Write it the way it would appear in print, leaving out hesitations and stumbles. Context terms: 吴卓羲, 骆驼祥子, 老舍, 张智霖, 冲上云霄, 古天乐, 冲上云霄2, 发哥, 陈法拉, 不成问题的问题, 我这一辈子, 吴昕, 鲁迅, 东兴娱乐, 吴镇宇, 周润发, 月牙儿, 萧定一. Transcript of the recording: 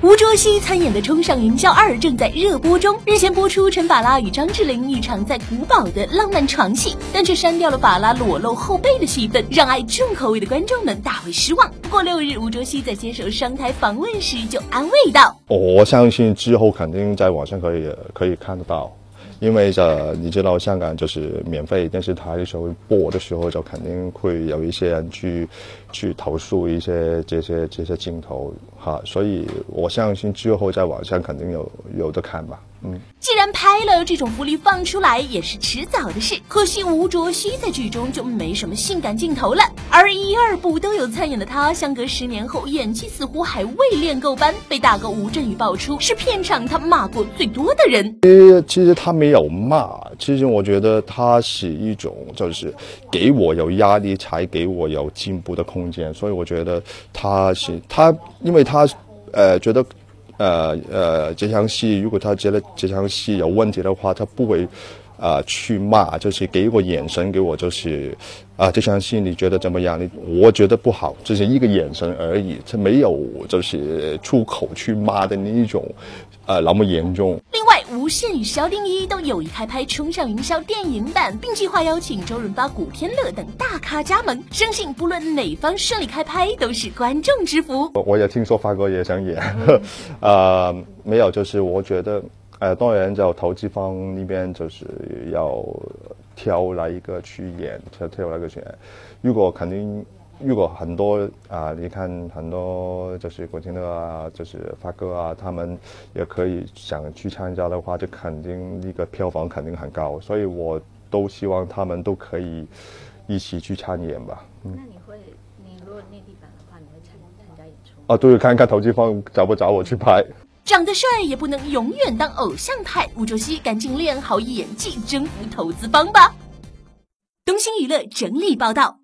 吴卓羲参演的《冲上云霄2》正在热播中。日前播出陈法拉与张智霖一场在古堡的浪漫床戏，但却删掉了法拉裸露后背的戏份，让爱重口味的观众们大为失望。不过6日，吴卓羲在接受商台访问时就安慰道：“我相信之后肯定在网上可以看得到。”因为你知道香港就是免费电视台的时候播的时候，就肯定会有一些人去投诉一些这些镜头哈，所以我相信之后在网上肯定有的看吧。既然拍了，这种福利放出来也是迟早的事。可惜吴卓羲在剧中就没什么性感镜头了，而1、2部都有参演的他，相隔10年后演技似乎还未练够般，被大哥吴镇宇爆出是片场他骂过最多的人。其实他没有骂，其实我觉得他是一种就是给我有压力才给我有进步的空间，所以我觉得他因为他觉得。这场戏如果他觉得这场戏有问题的话，他不会去骂，就是给一个眼神给我，就是这场戏你觉得怎么样？我觉得不好，就是一个眼神而已，他没有就是出口去骂的那一种那么严重。另外，吴昕与萧定一都有意开拍《冲上云霄》电影版，并计划邀请周润发、古天乐等大咖加盟。相信不论哪方顺利开拍，都是观众之福。我也听说发哥也想演，没有，就是我觉得，当然就投资方那边就是要挑哪一个去演，挑哪个去演。如果很多你看很多就是古天乐啊，就是发哥啊，他们也可以想去参加的话，就肯定那个票房肯定很高，所以我都希望他们都可以一起去参演吧。那你如果内地版的话，你会参加演出？对，看看投资方找不找我去拍。长得帅也不能永远当偶像派，吴卓羲赶紧练好演技，征服投资方吧。东兴娱乐整理报道。